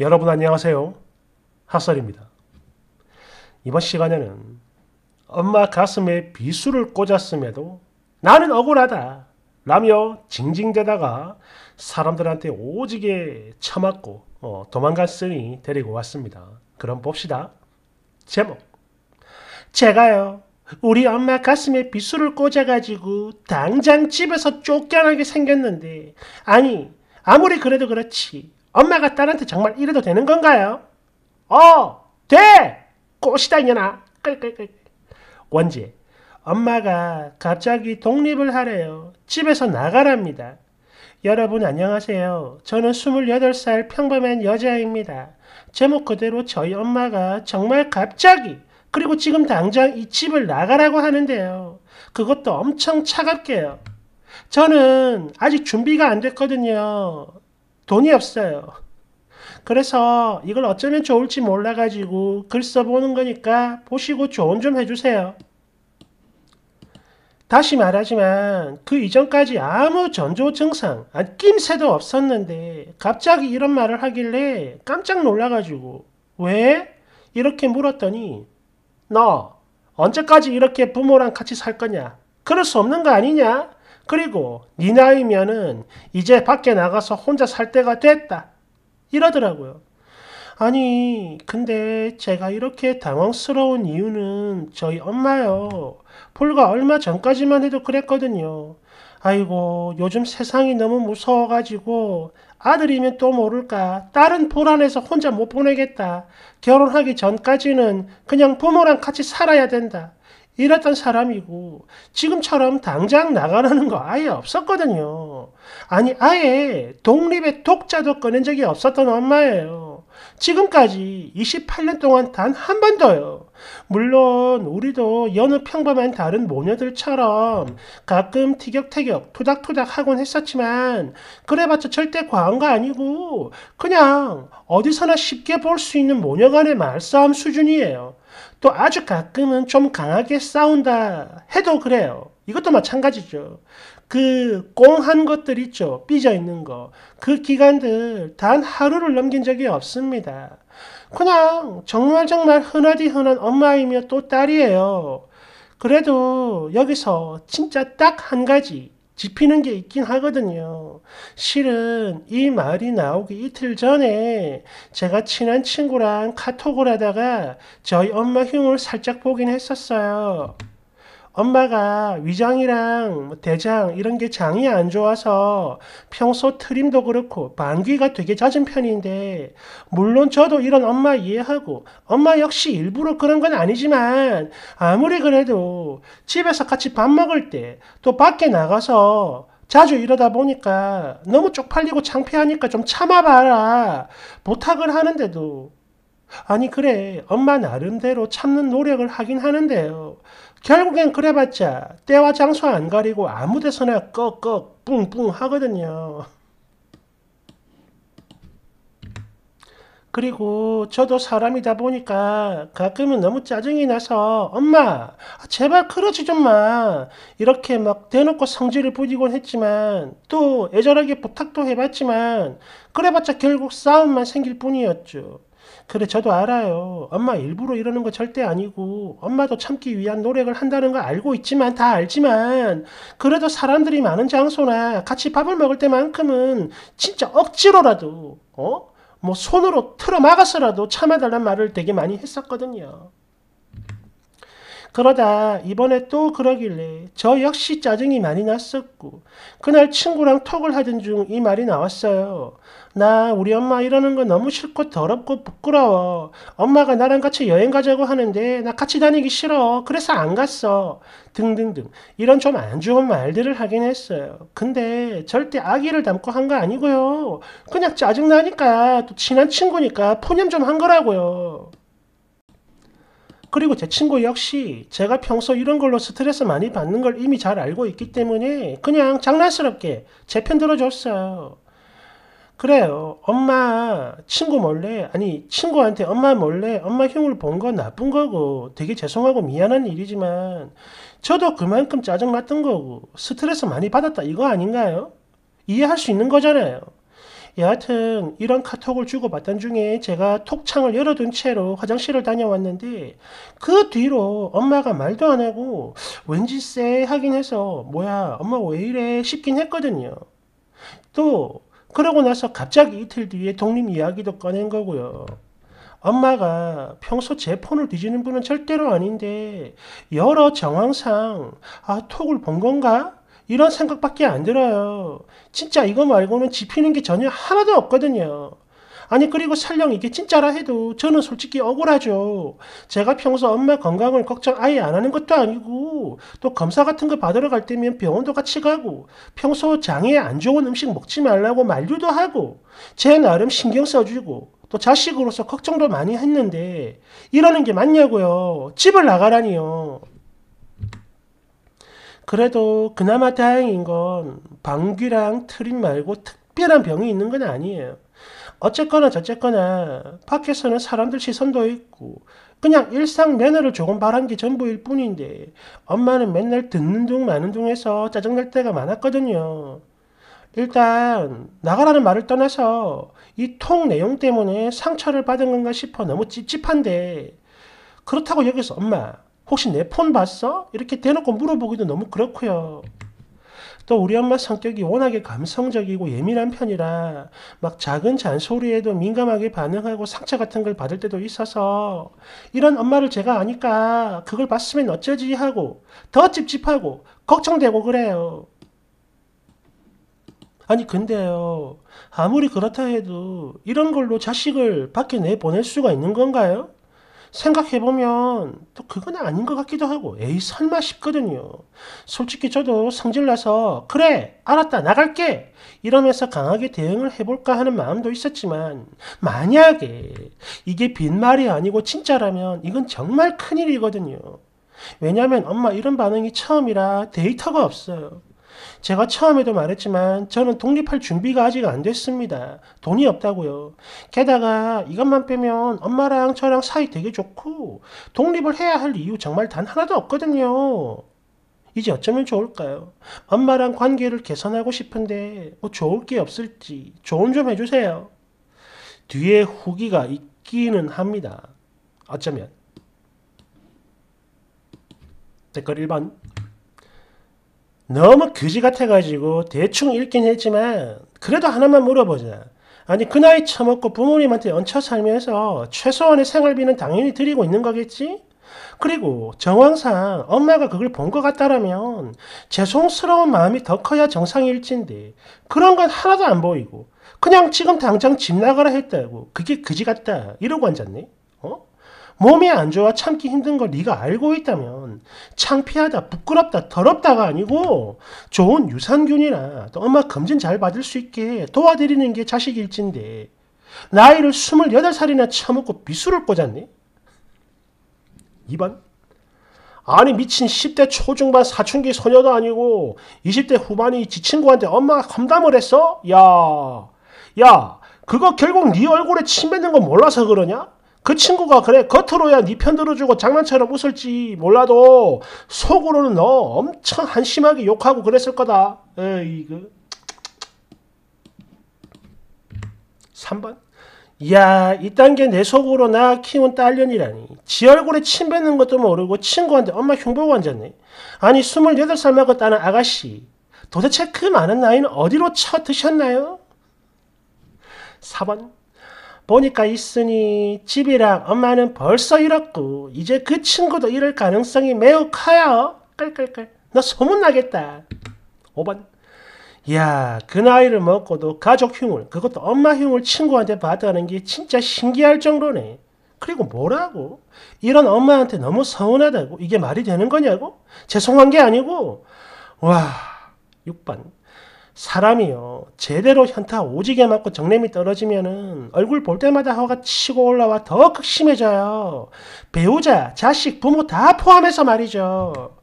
여러분 안녕하세요. 핫설입니다. 이번 시간에는 엄마 가슴에 비수를 꽂았음에도 나는 억울하다 라며 징징대다가 사람들한테 오지게 처맞고 도망갔으니 데리고 왔습니다. 그럼 봅시다. 제목, 제가요 우리 엄마 가슴에 비수를 꽂아가지고 당장 집에서 쫓겨나게 생겼는데, 아니 아무리 그래도 그렇지 엄마가 딸한테 정말 이래도 되는 건가요? 돼! 꼬시다 이년아. 원제, 엄마가 갑자기 독립을 하래요. 집에서 나가랍니다. 여러분 안녕하세요. 저는 28살 평범한 여자입니다. 제목 그대로 저희 엄마가 정말 갑자기, 그리고 지금 당장 이 집을 나가라고 하는데요. 그것도 엄청 차갑게요. 저는 아직 준비가 안 됐거든요. 돈이 없어요. 그래서 이걸 어쩌면 좋을지 몰라가지고 글 써보는 거니까 보시고 조언 좀 해주세요. 다시 말하지만 그 이전까지 아무 전조 증상, 낌새도 없었는데 갑자기 이런 말을 하길래 깜짝 놀라가지고 왜? 이렇게 물었더니, 너 언제까지 이렇게 부모랑 같이 살 거냐? 그럴 수 없는 거 아니냐? 그리고 네 나이면은 이제 밖에 나가서 혼자 살 때가 됐다. 이러더라고요. 아니 근데 제가 이렇게 당황스러운 이유는 저희 엄마요, 불과 얼마 전까지만 해도 그랬거든요. 아이고 요즘 세상이 너무 무서워가지고 아들이면 또 모를까 딸은 불안해서 혼자 못 보내겠다, 결혼하기 전까지는 그냥 부모랑 같이 살아야 된다, 이랬던 사람이고 지금처럼 당장 나가라는 거 아예 없었거든요. 아니 아예 독립의 독자도 꺼낸 적이 없었던 엄마예요. 지금까지 28년 동안 단 한 번도요. 물론 우리도 여느 평범한 다른 모녀들처럼 가끔 티격태격 토닥토닥 하곤 했었지만 그래봤자 절대 과한 거 아니고 그냥 어디서나 쉽게 볼 수 있는 모녀 간의 말싸움 수준이에요. 또 아주 가끔은 좀 강하게 싸운다 해도 그래요. 이것도 마찬가지죠. 그 꽁한 것들 있죠. 삐져 있는 거. 그 기간들 단 하루를 넘긴 적이 없습니다. 그냥 정말 흔하디 흔한 엄마이며 또 딸이에요. 그래도 여기서 진짜 딱 한 가지 짚히는 게 있긴 하거든요. 실은 이 말이 나오기 이틀 전에 제가 친한 친구랑 카톡을 하다가 저희 엄마 흉을 살짝 보긴 했었어요. 엄마가 위장이랑 대장 이런 게 장이 안 좋아서 평소 트림도 그렇고 방귀가 되게 잦은 편인데, 물론 저도 이런 엄마 이해하고 엄마 역시 일부러 그런 건 아니지만 아무리 그래도 집에서 같이 밥 먹을 때 또 밖에 나가서 자주 이러다 보니까 너무 쪽팔리고 창피하니까 좀 참아봐라 부탁을 하는데도, 아니 그래 엄마 나름대로 참는 노력을 하긴 하는데요. 결국엔 그래봤자 때와 장소 안 가리고 아무 데서나 꺽꺽 뿡뿡 하거든요. 그리고 저도 사람이다 보니까 가끔은 너무 짜증이 나서 엄마 제발 그러지 좀 마 이렇게 막 대놓고 성질을 부리곤 했지만, 또 애절하게 부탁도 해봤지만 그래봤자 결국 싸움만 생길 뿐이었죠. 그래 저도 알아요. 엄마 일부러 이러는 거 절대 아니고 엄마도 참기 위한 노력을 한다는 걸 알고 있지만, 다 알지만 그래도 사람들이 많은 장소나 같이 밥을 먹을 때만큼은 진짜 억지로라도 뭐 손으로 틀어막아서라도 참아달란 말을 되게 많이 했었거든요. 그러다 이번에 또 그러길래 저 역시 짜증이 많이 났었고 그날 친구랑 톡을 하던 중 이 말이 나왔어요. 나 우리 엄마 이러는 거 너무 싫고 더럽고 부끄러워. 엄마가 나랑 같이 여행 가자고 하는데 나 같이 다니기 싫어. 그래서 안 갔어. 등등등 이런 좀 안 좋은 말들을 하긴 했어요. 근데 절대 악의를 담고 한 거 아니고요. 그냥 짜증나니까, 또 친한 친구니까 푸념 좀 한 거라고요. 그리고 제 친구 역시 제가 평소 이런 걸로 스트레스 많이 받는 걸 이미 잘 알고 있기 때문에 그냥 장난스럽게 제 편 들어줬어요. 그래요. 엄마 친구한테 엄마 몰래 엄마 흉을 본 건 나쁜 거고 되게 죄송하고 미안한 일이지만 저도 그만큼 짜증났던 거고 스트레스 많이 받았다 이거 아닌가요? 이해할 수 있는 거잖아요. 여하튼 이런 카톡을 주고받던 중에 제가 톡창을 열어둔 채로 화장실을 다녀왔는데 그 뒤로 엄마가 말도 안 하고 왠지 쎄 하긴 해서 뭐야 엄마 왜 이래 싶긴 했거든요. 또 그러고 나서 갑자기 이틀 뒤에 독립 이야기도 꺼낸 거고요. 엄마가 평소 제 폰을 뒤지는 분은 절대로 아닌데 여러 정황상 아 톡을 본 건가? 이런 생각밖에 안 들어요. 진짜 이거 말고는 지피는 게 전혀 하나도 없거든요. 아니 그리고 설령 이게 진짜라 해도 저는 솔직히 억울하죠. 제가 평소 엄마 건강을 걱정 아예 안 하는 것도 아니고 또 검사 같은 거 받으러 갈 때면 병원도 같이 가고 평소 장에 안 좋은 음식 먹지 말라고 만류도 하고 제 나름 신경 써주고 또 자식으로서 걱정도 많이 했는데 이러는 게 맞냐고요. 집을 나가라니요. 그래도 그나마 다행인 건 방귀랑 트림 말고 특별한 병이 있는 건 아니에요. 어쨌거나 저쨌거나 밖에서는 사람들 시선도 있고 그냥 일상 매너를 조금 바란 게 전부일 뿐인데 엄마는 맨날 듣는 둥 마는 둥 해서 짜증날 때가 많았거든요. 일단 나가라는 말을 떠나서 이 통 내용 때문에 상처를 받은 건가 싶어 너무 찝찝한데 그렇다고 여기서 엄마 혹시 내 폰 봤어? 이렇게 대놓고 물어보기도 너무 그렇고요. 또 우리 엄마 성격이 워낙에 감성적이고 예민한 편이라 막 작은 잔소리에도 민감하게 반응하고 상처 같은 걸 받을 때도 있어서 이런 엄마를 제가 아니까 그걸 봤으면 어쩌지 하고 더 찝찝하고 걱정되고 그래요. 아니 근데요. 아무리 그렇다 해도 이런 걸로 자식을 밖에 내보낼 수가 있는 건가요? 생각해보면 또 그건 아닌 것 같기도 하고 에이 설마 싶거든요. 솔직히 저도 성질나서 그래 알았다 나갈게 이러면서 강하게 대응을 해볼까 하는 마음도 있었지만 만약에 이게 빈말이 아니고 진짜라면 이건 정말 큰일이거든요. 왜냐하면 엄마 이런 반응이 처음이라 데이터가 없어요. 제가 처음에도 말했지만 저는 독립할 준비가 아직 안 됐습니다. 돈이 없다고요. 게다가 이것만 빼면 엄마랑 저랑 사이 되게 좋고 독립을 해야 할 이유 정말 단 하나도 없거든요. 이제 어쩌면 좋을까요? 엄마랑 관계를 개선하고 싶은데 뭐 좋을 게 없을지 조언 좀 해주세요. 뒤에 후기가 있기는 합니다. 어쩌면. 댓글 1번. 너무 그지 같아가지고 대충 읽긴 했지만 그래도 하나만 물어보자. 아니 그 나이 처먹고 부모님한테 얹혀 살면서 최소한의 생활비는 당연히 드리고 있는 거겠지? 그리고 정황상 엄마가 그걸 본 것 같다라면 죄송스러운 마음이 더 커야 정상일진데 그런 건 하나도 안 보이고 그냥 지금 당장 집 나가라 했다고 그게 그지 같다 이러고 앉았네? 어? 몸이 안 좋아 참기 힘든 걸 네가 알고 있다면 창피하다, 부끄럽다, 더럽다가 아니고 좋은 유산균이나 또 엄마 검진 잘 받을 수 있게 도와드리는 게 자식일진데 나이를 28살이나 처먹고 비수를 꽂았네? 2번. 아니 미친 10대 초중반 사춘기 소녀도 아니고 20대 후반이 지 친구한테 엄마가 험담을 했어? 야 그거 결국 네 얼굴에 침 뱉는 거 몰라서 그러냐? 그 친구가 그래 겉으로야 네 편 들어주고 장난처럼 웃을지 몰라도 속으로는 너 엄청 한심하게 욕하고 그랬을 거다. 에이그. 3번. 이야 이딴 게 내 속으로 나 키운 딸년이라니. 지 얼굴에 침 뱉는 것도 모르고 친구한테 엄마 흉보고 앉았네. 아니 28살 먹었다는 아가씨. 도대체 그 많은 나이는 어디로 쳐드셨나요? 4번. 보니까 있으니 집이랑 엄마는 벌써 잃었고 이제 그 친구도 잃을 가능성이 매우 커요. 끌끌끌. 너 소문나겠다. 5번. 이야 그 나이를 먹고도 가족 흉을 그것도 엄마 흉을 친구한테 봤다는 게 진짜 신기할 정도네. 그리고 뭐라고? 이런 엄마한테 너무 서운하다고? 이게 말이 되는 거냐고? 죄송한 게 아니고. 와. 6번. 사람이요. 제대로 현타 오지게 맞고 정념이 떨어지면은 얼굴 볼 때마다 화가 치고 올라와 더 극심해져요. 배우자, 자식, 부모 다 포함해서 말이죠.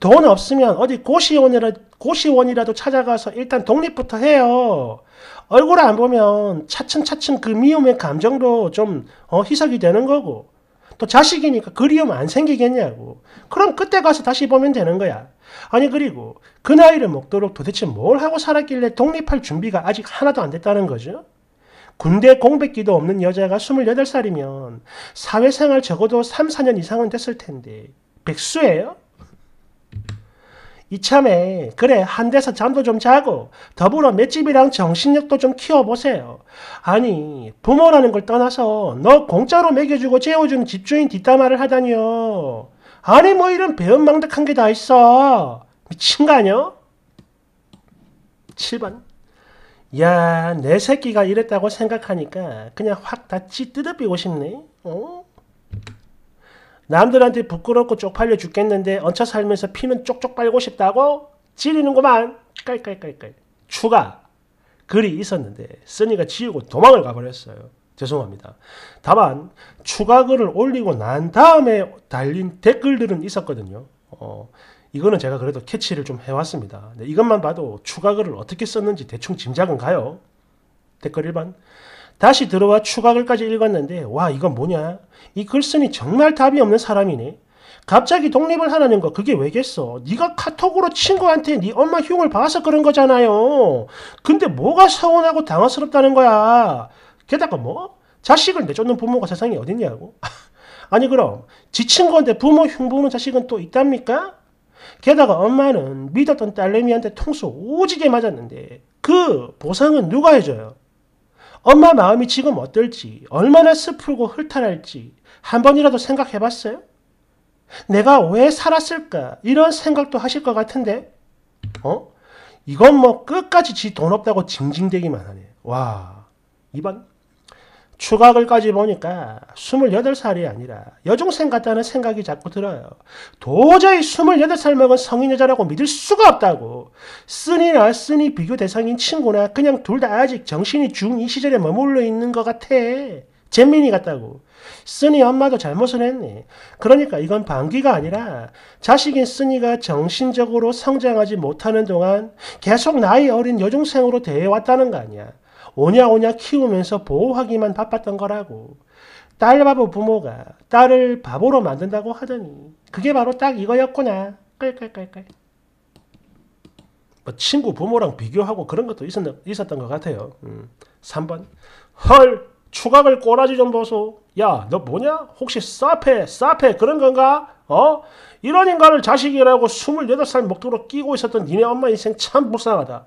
돈 없으면 어디 고시원이라도 찾아가서 일단 독립부터 해요. 얼굴 안 보면 차츰차츰 그 미움의 감정도 좀 희석이 되는 거고 또 자식이니까 그리움 안 생기겠냐고. 그럼 그때 가서 다시 보면 되는 거야. 아니 그리고 그 나이를 먹도록 도대체 뭘 하고 살았길래 독립할 준비가 아직 하나도 안 됐다는 거죠? 군대 공백기도 없는 여자가 28살이면 사회생활 적어도 3, 4년 이상은 됐을 텐데 백수예요? 이참에 그래 한 대서 잠도 좀 자고 더불어 맷집이랑 정신력도 좀 키워보세요. 아니 부모라는 걸 떠나서 너 공짜로 먹여주고 재워주는 집주인 뒷담화를 하다니요. 아니 뭐 이런 배은망덕한 게 다 있어. 미친 거 아니야? 7번. 야, 내 새끼가 이랬다고 생각하니까 그냥 확 다 찌뜯어비고 싶네. 어? 남들한테 부끄럽고 쪽팔려 죽겠는데 얹혀 살면서 피는 쪽쪽 빨고 싶다고? 찌르는구만. 깔깔깔깔. 추가. 글이 있었는데 쓰니가 지우고 도망을 가버렸어요. 죄송합니다. 다만 추가 글을 올리고 난 다음에 달린 댓글들은 있었거든요. 이거는 제가 그래도 캐치를 좀 해왔습니다. 네, 이것만 봐도 추가 글을 어떻게 썼는지 대충 짐작은 가요. 댓글 1번. 다시 들어와 추가 글까지 읽었는데 와 이건 뭐냐? 이 글쓴이 정말 답이 없는 사람이네. 갑자기 독립을 하라는 거 그게 왜겠어? 네가 카톡으로 친구한테 네 엄마 흉을 봐서 그런 거잖아요. 근데 뭐가 서운하고 당황스럽다는 거야? 게다가 뭐? 자식을 내쫓는 부모가 세상에 어딨냐고? 아니 그럼 지친 건데 부모 흉 보는 자식은 또 있답니까? 게다가 엄마는 믿었던 딸내미한테 통수 오지게 맞았는데 그 보상은 누가 해줘요? 엄마 마음이 지금 어떨지, 얼마나 슬프고 흐탈할지 한 번이라도 생각해봤어요? 내가 왜 살았을까? 이런 생각도 하실 것 같은데? 어? 이건 뭐 끝까지 지 돈 없다고 징징대기만 하네. 와, 2번. 추가글까지 보니까 28살이 아니라 여중생 같다는 생각이 자꾸 들어요. 도저히 28살 먹은 성인 여자라고 믿을 수가 없다고. 쓰니나 쓰니 비교 대상인 친구나 그냥 둘 다 아직 정신이 중2 시절에 머물러 있는 것 같아. 잼민이 같다고. 쓰니 엄마도 잘못을 했네. 그러니까 이건 반기가 아니라 자식인 쓰니가 정신적으로 성장하지 못하는 동안 계속 나이 어린 여중생으로 대해왔다는 거 아니야. 오냐오냐 키우면서 보호하기만 바빴던 거라고. 딸 바보 부모가 딸을 바보로 만든다고 하더니 그게 바로 딱 이거였구나. 깔깔깔깔. 뭐 친구 부모랑 비교하고 그런 것도 있었던 것 같아요. 3번. 헐, 추각을 꼬라지 좀 보소. 야, 너 뭐냐? 혹시 사페 그런 건가? 어? 이런 인간을 자식이라고 28살 먹도록 끼고 있었던 니네 엄마 인생 참 불쌍하다.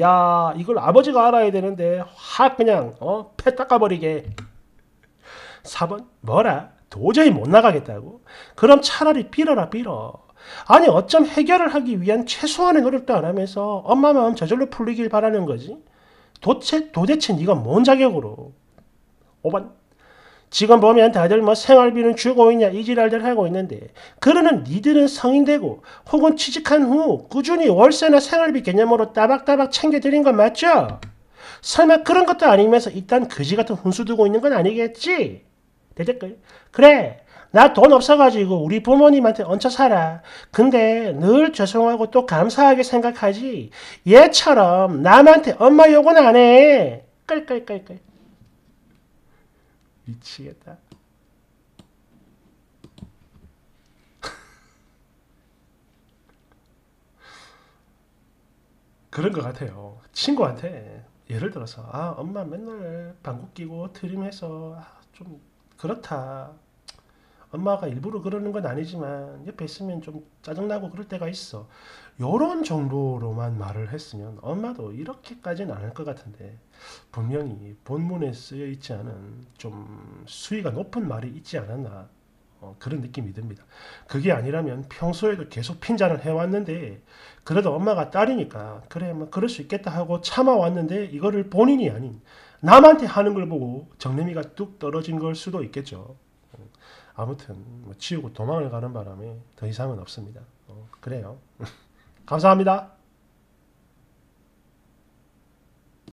야, 이걸 아버지가 알아야 되는데 확 그냥 패 닦아버리게. 4번. 뭐라? 도저히 못 나가겠다고? 그럼 차라리 빌어라 빌어. 아니 어쩜 해결을 하기 위한 최소한의 노력도 안 하면서 엄마 마음 저절로 풀리길 바라는 거지? 도대체 네가 뭔 자격으로? 5번. 지금 보면 다들 뭐 생활비는 주고 있냐 이 지랄들 하고 있는데 그러는 니들은 성인되고 혹은 취직한 후 꾸준히 월세나 생활비 개념으로 따박따박 챙겨드린 건 맞죠? 설마 그런 것도 아니면서 일단 그지 같은 훈수 두고 있는 건 아니겠지? 대댓글. 그래, 나 돈 없어가지고 우리 부모님한테 얹혀 살아. 근데 늘 죄송하고 또 감사하게 생각하지 얘처럼 남한테 엄마 욕은 안 해. 깔깔깔깔. 미치겠다. 그런 것 같아요. 친구한테 예를 들어서 아 엄마 맨날 방구 끼고 트림해서 좀 그렇다. 엄마가 일부러 그러는 건 아니지만 옆에 있으면 좀 짜증나고 그럴 때가 있어. 요런 정도로만 말을 했으면 엄마도 이렇게까지는 안 할 것 같은데 분명히 본문에 쓰여있지 않은 좀 수위가 높은 말이 있지 않았나 그런 느낌이 듭니다. 그게 아니라면 평소에도 계속 핀잔을 해왔는데 그래도 엄마가 딸이니까 그래 뭐 그럴 수 있겠다 하고 참아왔는데 이거를 본인이 아닌 남한테 하는 걸 보고 정내미가 뚝 떨어진 걸 수도 있겠죠. 아무튼 뭐 치우고 도망을 가는 바람에 더 이상은 없습니다. 그래요. 감사합니다.